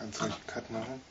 Kannst du einen Cut machen?